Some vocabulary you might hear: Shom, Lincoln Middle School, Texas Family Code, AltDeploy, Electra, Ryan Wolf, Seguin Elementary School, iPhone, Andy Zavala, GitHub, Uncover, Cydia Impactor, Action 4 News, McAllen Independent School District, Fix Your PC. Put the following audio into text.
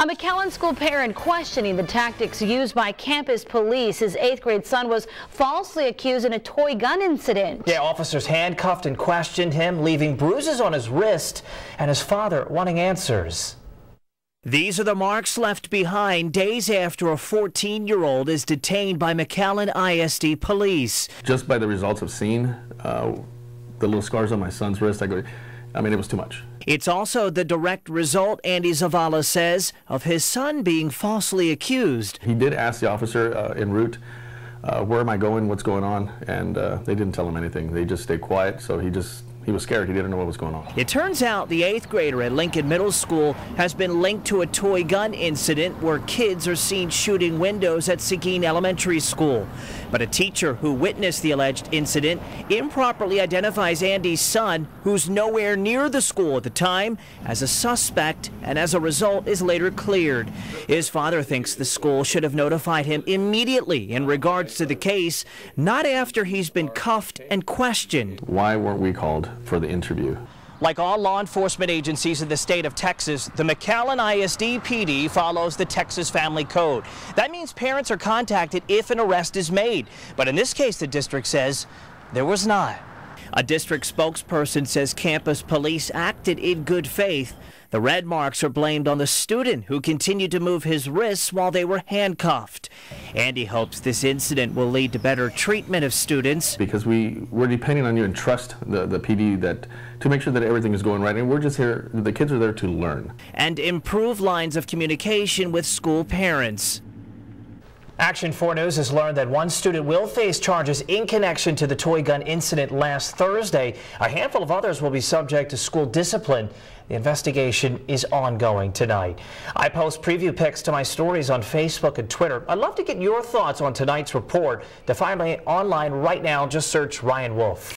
A McAllen school parent questioning the tactics used by campus police. His 8th-grade son was falsely accused in a toy gun incident. Yeah, officers handcuffed and questioned him, leaving bruises on his wrist and his father wanting answers. These are the marks left behind days after a 14-year-old is detained by McAllen ISD police. Just by the results of seeing the little scars on my son's wrist, I mean, it was too much. It's also the direct result, Andy Zavala says, of his son being falsely accused. He did ask the officer en route, where am I going, what's going on, and they didn't tell him anything. They just stayed quiet, so he was scared. He didn't know what was going on. It turns out the 8th grader at Lincoln Middle School has been linked to a toy gun incident where kids are seen shooting windows at Seguin Elementary School. But a teacher who witnessed the alleged incident improperly identifies Andy's son, who's nowhere near the school at the time, as a suspect, and as a result is later cleared. His father thinks the school should have notified him immediately in regards to the case, not after he's been cuffed and questioned. Why weren't we called for the interview? Like all law enforcement agencies in the state of Texas, the McAllen ISD PD follows the Texas Family Code. That means parents are contacted if an arrest is made. But in this case, the district says there was not. A district spokesperson says campus police acted in good faith. The red marks are blamed on the student, who continued to move his wrists while they were handcuffed. Andy hopes this incident will lead to better treatment of students. Because we're depending on you and trust the PD to make sure that everything is going right. And we're just here, the kids are there to learn. And improve lines of communication with school parents. Action 4 News has learned that one student will face charges in connection to the toy gun incident last Thursday. A handful of others will be subject to school discipline. The investigation is ongoing tonight. I post preview pics to my stories on Facebook and Twitter. I'd love to get your thoughts on tonight's report. To find me online right now, just search Ryan Wolf.